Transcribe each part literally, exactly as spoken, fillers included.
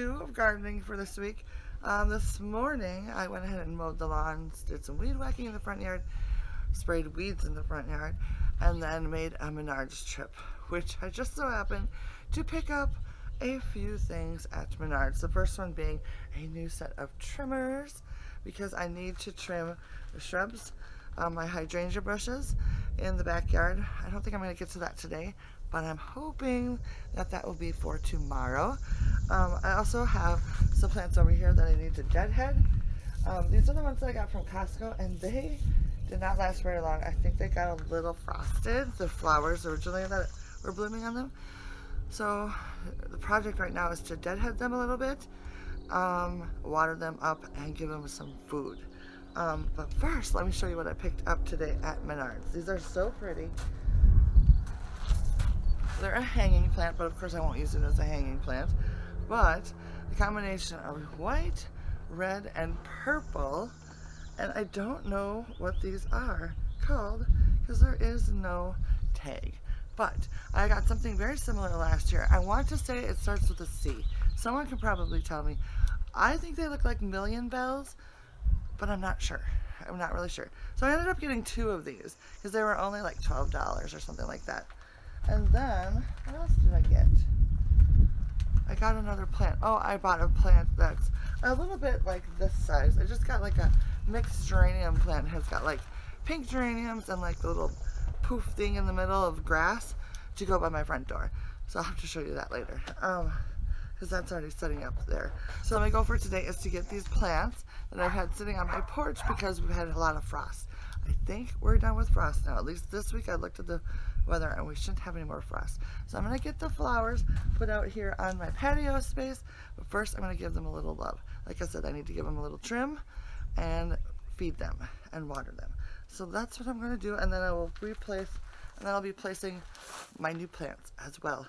two of gardening for this week. Um, this morning, I went ahead and mowed the lawns, did some weed whacking in the front yard, sprayed weeds in the front yard, and then made a Menards trip, which I just so happened to pick up a few things at Menards. The first one being a new set of trimmers, because I need to trim the shrubs on my hydrangea bushes in the backyard. I don't think I'm going to get to that today, but I'm hoping that that will be for tomorrow. Um, I also have some plants over here that I need to deadhead. Um, these are the ones that I got from Costco, and they did not last very long. I think they got a little frosted, the flowers originally that were blooming on them. So the project right now is to deadhead them a little bit, um, water them up, and give them some food. Um, but first, let me show you what I picked up today at Menards. These are so pretty. They're a hanging plant, but of course I won't use it as a hanging plant. But the combination of white, red, and purple, and I don't know what these are called because there is no tag. But I got something very similar last year. I want to say it starts with a C. Someone can probably tell me. I think they look like million bells, but I'm not sure. I'm not really sure. So I ended up getting two of these because they were only like twelve dollars or something like that. And then, what else did I get? I got another plant. Oh, I bought a plant that's a little bit like this size. I just got like a mixed geranium plant. It has got like pink geraniums and like the little poof thing in the middle of grass to go by my front door. So I'll have to show you that later. Um, because that's already setting up there. So my goal for today is to get these plants that I've had sitting on my porch because we've had a lot of frost. I think we're done with frost now. At least this week I looked at the weather and we shouldn't have any more frost. So I'm going to get the flowers put out here on my patio space. But first I'm going to give them a little love. Like I said, I need to give them a little trim and feed them and water them. So that's what I'm going to do. And then I will replace, and then I'll be placing my new plants as well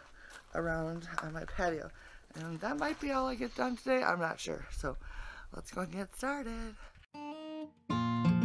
around on my patio. And that might be all I get done today. I'm not sure. So let's go and get started. Thank you.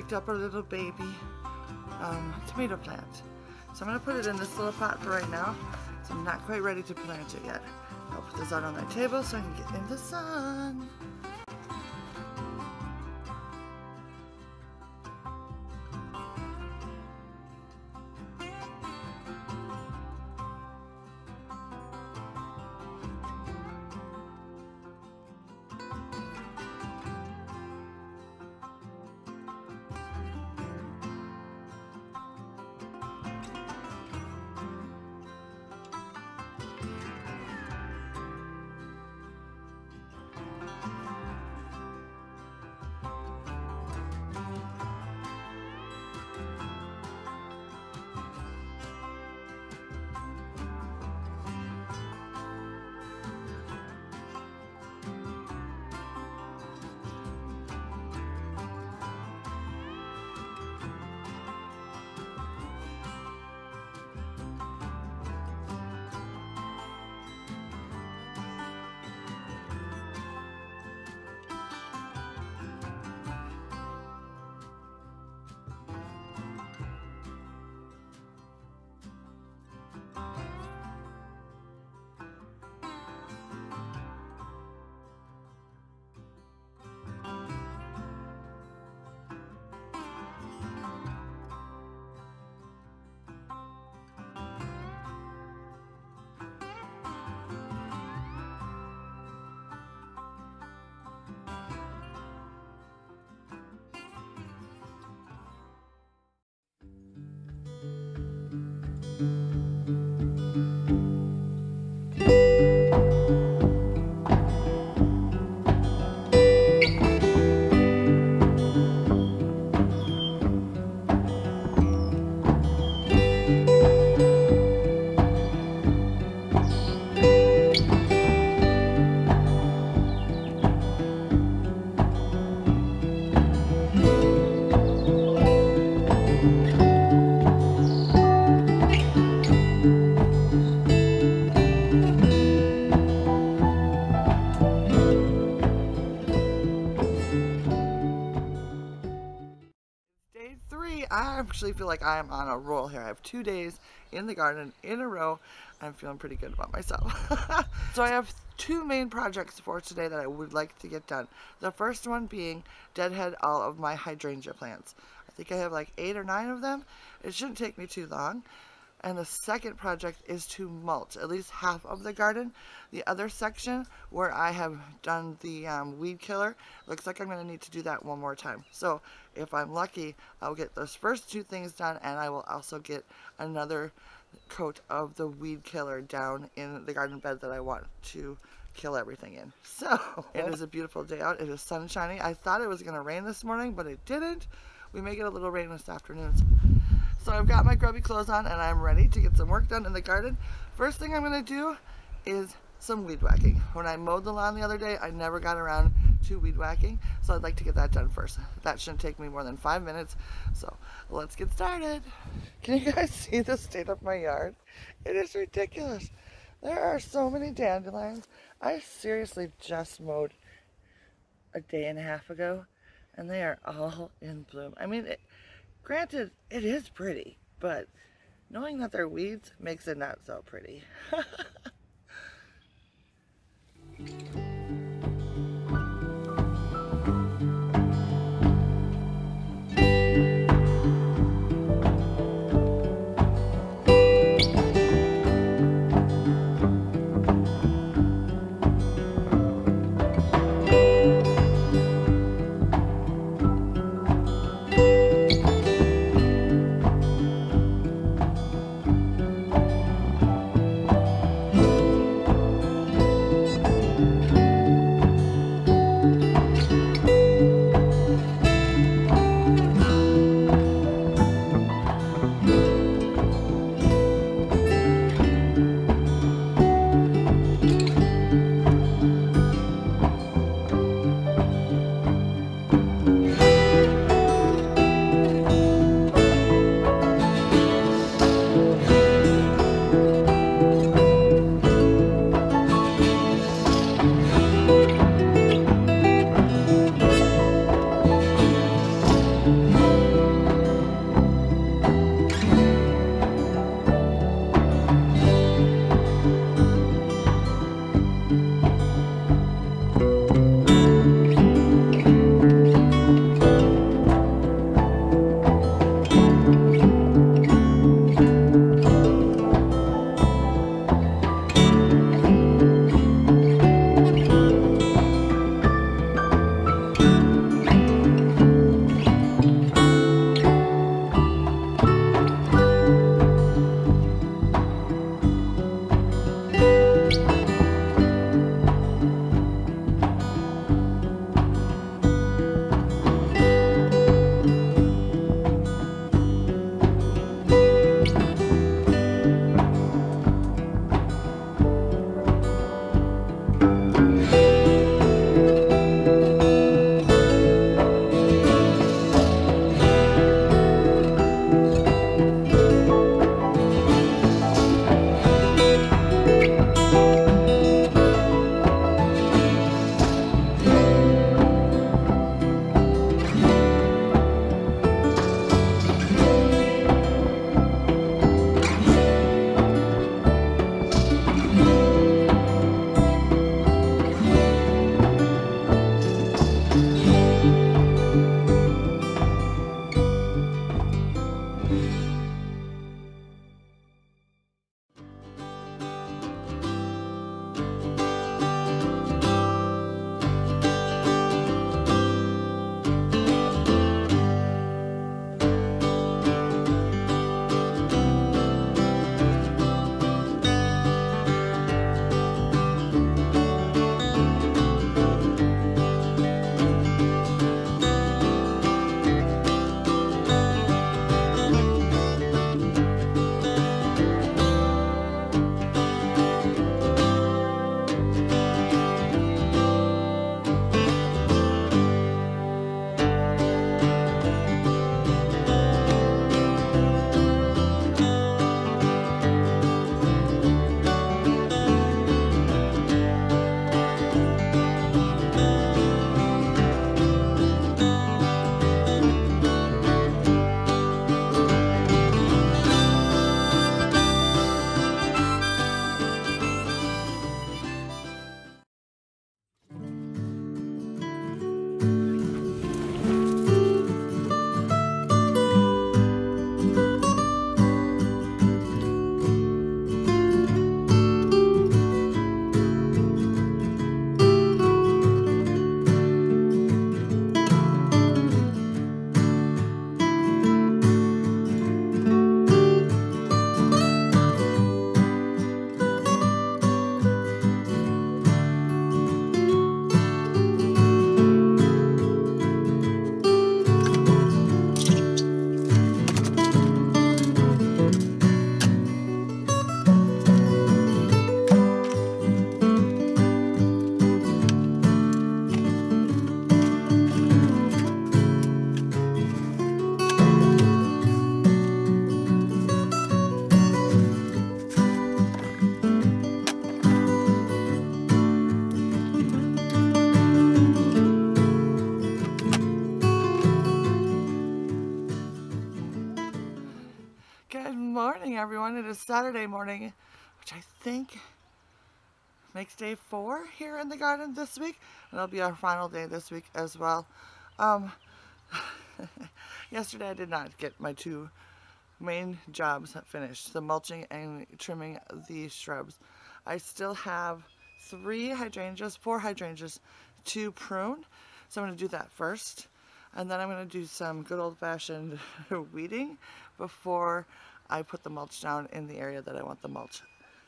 picked up our little baby um, tomato plant. So I'm going to put it in this little pot for right now. So I'm not quite ready to plant it yet. I'll put this out on my table so I can get in the sun. I actually feel like I am on a roll here. I have two days in the garden in a row. I'm feeling pretty good about myself. So I have two main projects for today that I would like to get done. The first one being deadhead all of my hydrangea plants. I think I have like eight or nine of them. It shouldn't take me too long. And the second project is to mulch at least half of the garden. The other section where I have done the um, weed killer, looks like I'm going to need to do that one more time. So if I'm lucky, I'll get those first two things done, and I will also get another coat of the weed killer down in the garden bed that I want to kill everything in. So it is a beautiful day out. It is sunshiny. I thought it was going to rain this morning, but it didn't. We may get a little rain this afternoon. So I've got my grubby clothes on and I'm ready to get some work done in the garden. First thing I'm going to do is some weed whacking. When I mowed the lawn the other day, I never got around to weed whacking, so I'd like to get that done first. That shouldn't take me more than five minutes, so let's get started. Can you guys see the state of my yard? It is ridiculous. There are so many dandelions. I seriously just mowed a day and a half ago and they are all in bloom. I mean, it, granted, it is pretty, but knowing that they're weeds makes it not so pretty. Thank you. Everyone, it is Saturday morning, which I think makes day four here in the garden this week, and it'll be our final day this week as well. Um, yesterday I did not get my two main jobs finished, the mulching and trimming the shrubs. I still have three hydrangeas, four hydrangeas to prune, so I'm going to do that first, and then I'm going to do some good old-fashioned weeding before I put the mulch down in the area that I want the mulch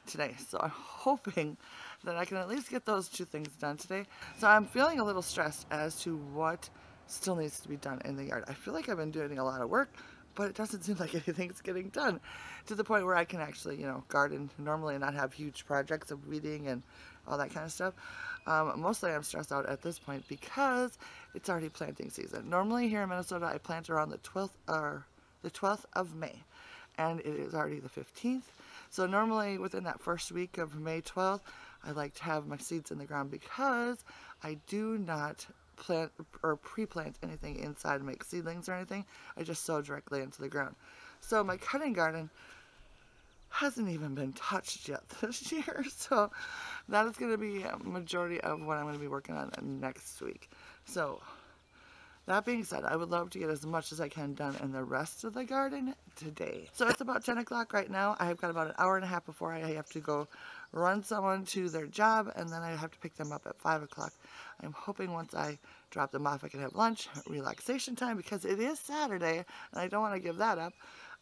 today. So I'm hoping that I can at least get those two things done today. So I'm feeling a little stressed as to what still needs to be done in the yard. I feel like I've been doing a lot of work, but it doesn't seem like anything's getting done to the point where I can actually, you know, garden normally and not have huge projects of weeding and all that kind of stuff. Um, mostly I'm stressed out at this point because it's already planting season. Normally here in Minnesota, I plant around the twelfth or the twelfth of May. And it is already the fifteenth. So normally within that first week of May twelfth, I like to have my seeds in the ground because I do not plant or pre-plant anything inside and make seedlings or anything. I just sow directly into the ground. So my cutting garden hasn't even been touched yet this year. So that is going to be a majority of what I'm going to be working on next week. So that being said, I would love to get as much as I can done in the rest of the garden today. So it's about ten o'clock right now. I've got about an hour and a half before I have to go run someone to their job, and then I have to pick them up at five o'clock. I'm hoping once I drop them off, I can have lunch, relaxation time, because it is Saturday, and I don't want to give that up,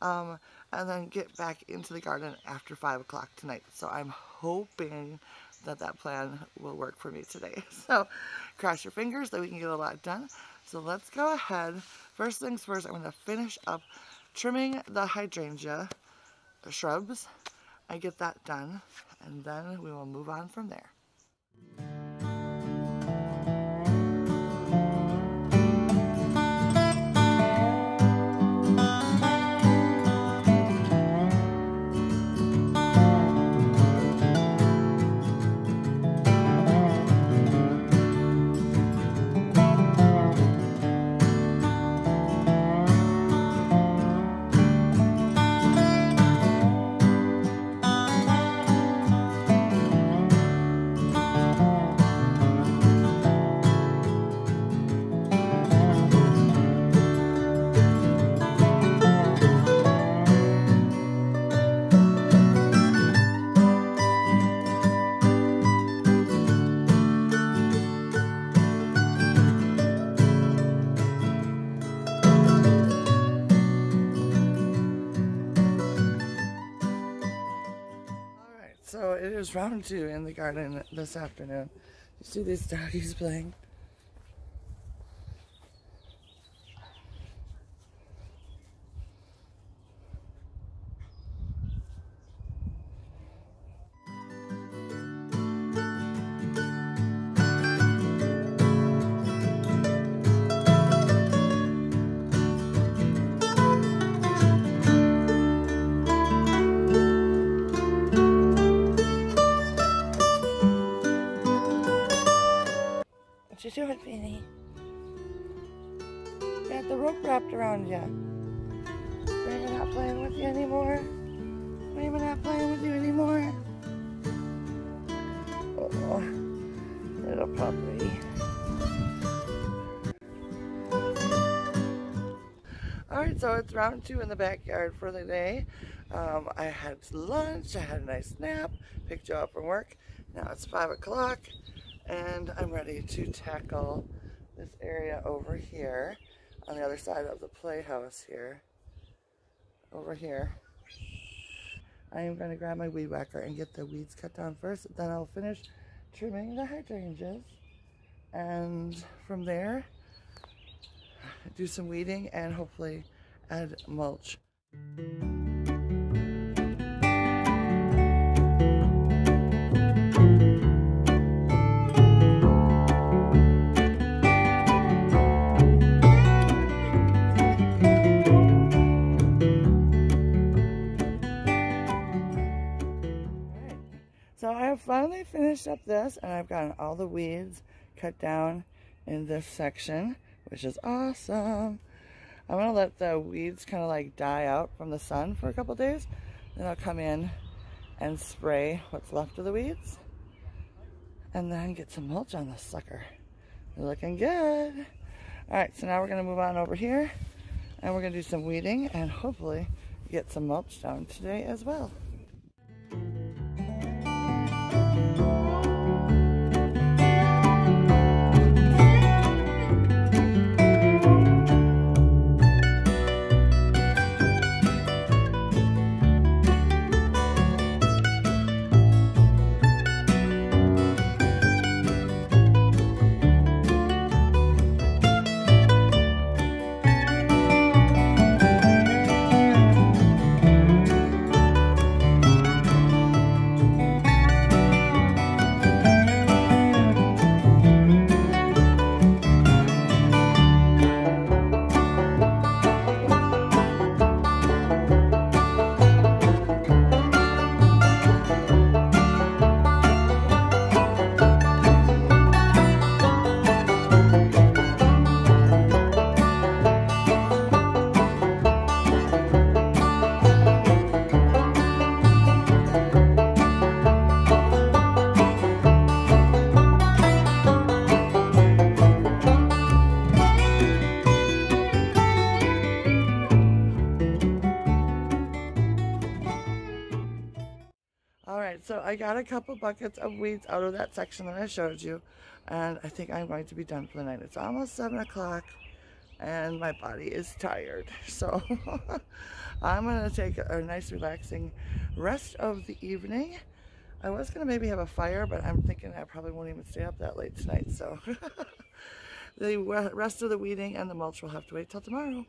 um, and then get back into the garden after five o'clock tonight. So I'm hoping that that plan will work for me today. So cross your fingers that we can get a lot done. So let's go ahead. First things first, I'm going to finish up trimming the hydrangea shrubs and get that done, and then we will move on from there. So it is round two in the garden this afternoon. You see these doggies playing? What you doing, Beanie? Got the rope wrapped around you. Raymond not playing with you anymore. Raymond not playing with you anymore. Oh, little puppy. Alright, so it's round two in the backyard for the day. Um, I had lunch, I had a nice nap, picked you up from work. Now it's five o'clock. And I'm ready to tackle this area over here on the other side of the playhouse here. Over here. I am going to grab my weed whacker and get the weeds cut down first. Then I'll finish trimming the hydrangeas. And from there, do some weeding and hopefully add mulch. Finally finished up this, and I've gotten all the weeds cut down in this section, which is awesome. I'm gonna let the weeds kind of like die out from the sun for a couple days, then I'll come in and spray what's left of the weeds and then get some mulch on this sucker. They're looking good. All right, so now we're gonna move on over here and we're gonna do some weeding and hopefully get some mulch down today as well. So I got a couple buckets of weeds out of that section that I showed you, and I think I'm going to be done for the night. It's almost seven o'clock, and my body is tired. So I'm going to take a nice relaxing rest of the evening. I was going to maybe have a fire, but I'm thinking I probably won't even stay up that late tonight. So the rest of the weeding and the mulch will have to wait till tomorrow.